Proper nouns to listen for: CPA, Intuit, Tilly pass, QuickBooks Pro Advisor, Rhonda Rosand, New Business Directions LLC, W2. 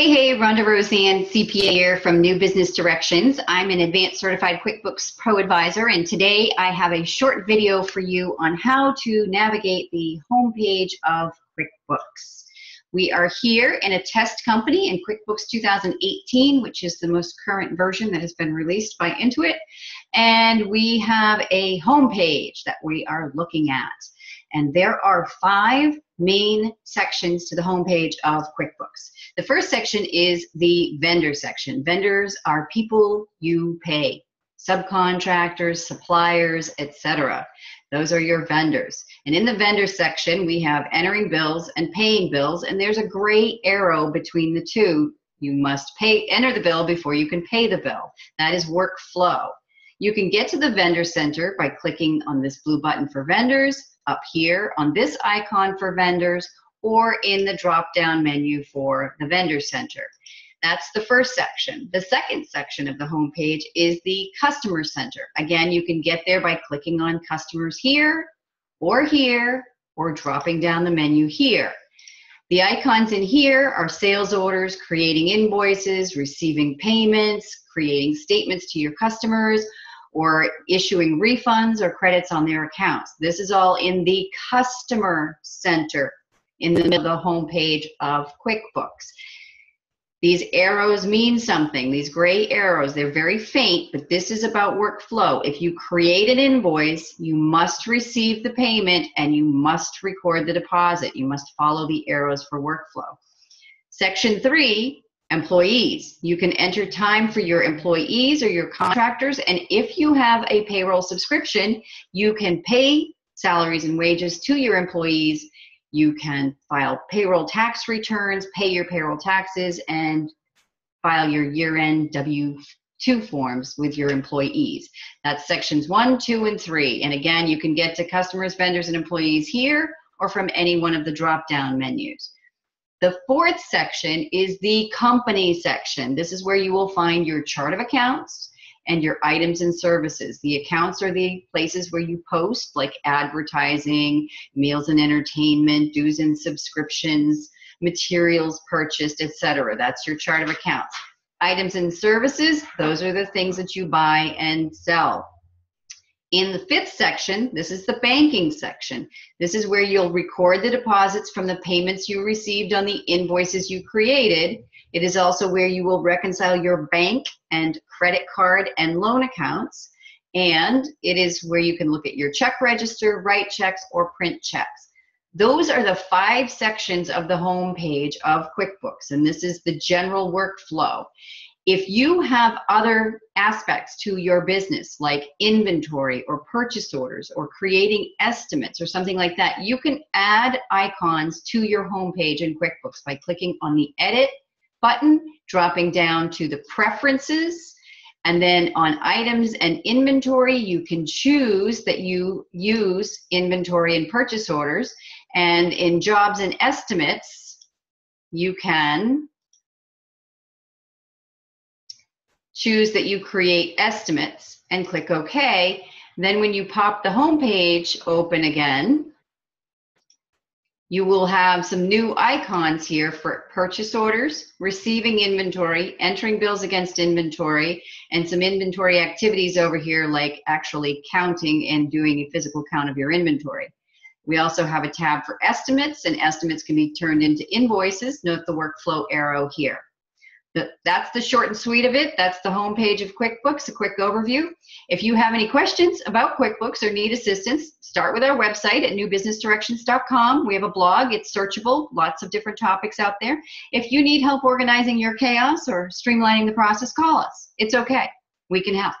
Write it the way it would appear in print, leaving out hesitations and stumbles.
Hey, Rhonda Rosand, CPA here from New Business Directions. I'm an Advanced Certified QuickBooks Pro Advisor, and today I have a short video for you on how to navigate the homepage of QuickBooks. We are here in a test company in QuickBooks 2018, which is the most current version that has been released by Intuit, and we have a homepage that we are looking at. And there are five main sections to the homepage of QuickBooks. The first section is the vendor section. Vendors are people you pay, subcontractors, suppliers, etc. Those are your vendors. And in the vendor section, we have entering bills and paying bills, and there's a gray arrow between the two. You must enter the bill before you can pay the bill. That is workflow. You can get to the vendor center by clicking on this blue button for vendors, up here on this icon for vendors, or in the drop-down menu for the vendor center. That's the first section. The second section of the homepage is the customer center. Again, you can get there by clicking on customers here, or dropping down the menu here. The icons in here are sales orders, creating invoices, receiving payments, creating statements to your customers, or issuing refunds or credits on their accounts. This is all in the customer center in the middle of the homepage of QuickBooks. These arrows mean something. These gray arrows, they're very faint, but this is about workflow. If you create an invoice, you must receive the payment and you must record the deposit. You must follow the arrows for workflow. Section 3, employees. You can enter time for your employees or your contractors, and if you have a payroll subscription, you can pay salaries and wages to your employees. You can file payroll tax returns, pay your payroll taxes, and file your year-end W2 forms with your employees. That's sections 1, 2, and 3. And again, you can get to customers, vendors, and employees here, or from any one of the drop-down menus. The fourth section is the company section. This is where you will find your chart of accounts and your items and services. The accounts are the places where you post, like advertising, meals and entertainment, dues and subscriptions, materials purchased, etc. That's your chart of accounts. Items and services, those are the things that you buy and sell. In the fifth section, this is the banking section. This is where you'll record the deposits from the payments you received on the invoices you created. It is also where you will reconcile your bank and credit card and loan accounts. And it is where you can look at your check register, write checks, or print checks. Those are the five sections of the homepage of QuickBooks, and this is the general workflow. If you have other aspects to your business, like inventory or purchase orders or creating estimates or something like that, you can add icons to your homepage in QuickBooks by clicking on the Edit button, dropping down to the Preferences, and then on Items and Inventory, you can choose that you use inventory and purchase orders, and in Jobs and Estimates, you can choose that you create estimates and click OK. Then when you pop the home page open again, you will have some new icons here for purchase orders, receiving inventory, entering bills against inventory, and some inventory activities over here, like actually counting and doing a physical count of your inventory. We also have a tab for estimates, and estimates can be turned into invoices. Note the workflow arrow here. That's the short and sweet of it. That's the homepage of QuickBooks, a quick overview. If you have any questions about QuickBooks or need assistance, start with our website at newbusinessdirections.com. We have a blog. It's searchable, lots of different topics out there. If you need help organizing your chaos or streamlining the process, call us. It's okay. We can help.